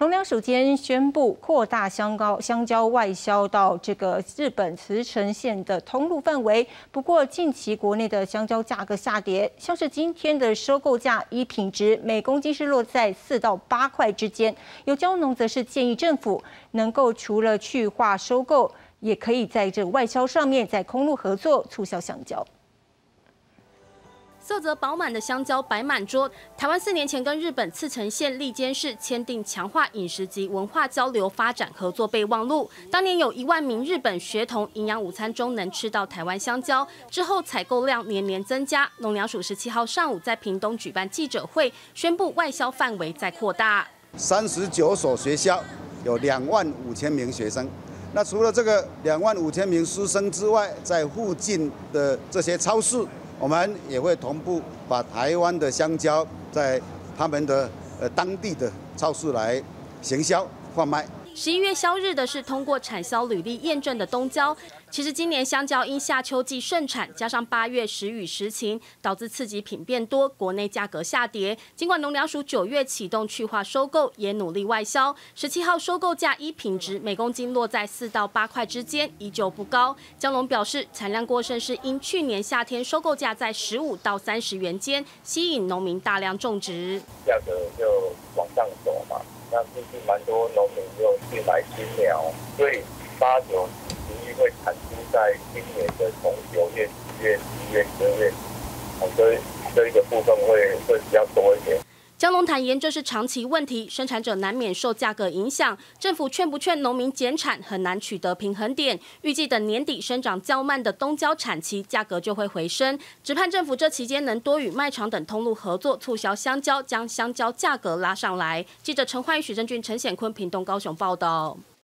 农粮署今天宣布扩大香蕉外销到这个日本茨城县的通路范围。不过，近期国内的香蕉价格下跌，像是今天的收购价依品质每公斤是落在4到8块之间。有蕉农则是建议政府能够除了去化收购，也可以在这外销上面在空路合作促销香蕉。 色泽饱满的香蕉摆满桌。台湾4年前跟日本茨城县笠间市签订强化饮食及文化交流发展合作备忘录，当年有1万名日本学童营养午餐中能吃到台湾香蕉。之后采购量年年增加。农粮署17号上午在屏东举办记者会，宣布外销范围再扩大。39所学校有25000名学生。那除了这个25000名师生之外，在附近的这些超市。 我们也会同步把台湾的香蕉在他们的当地的超市来行销贩卖。11月销日的是通过产销履历验证的冬蕉。其实今年香蕉因夏秋季盛产，加上8月时雨时晴，导致次级品变多，国内价格下跌。尽管农粮署9月启动去化收购，也努力外销。17号收购价依品质每公斤落在4到8块之间，依旧不高。江龙表示，产量过剩是因去年夏天收购价在15到30元间，吸引农民大量种植，价格就往上走嘛。 那最近蛮多农民又去买新苗，所以8、9、11会产出在今年的从9月、10月、11月、12月，这一个部分会比较多一点。 江龙坦言，这是长期问题，生产者难免受价格影响。政府劝不劝农民减产，很难取得平衡点。预计等年底生长较慢的冬蕉产期，价格就会回升。只盼政府这期间能多与卖场等通路合作，促销香蕉，将香蕉价格拉上来。记者陈焕宇、许正俊、陈显坤，屏东、高雄报道。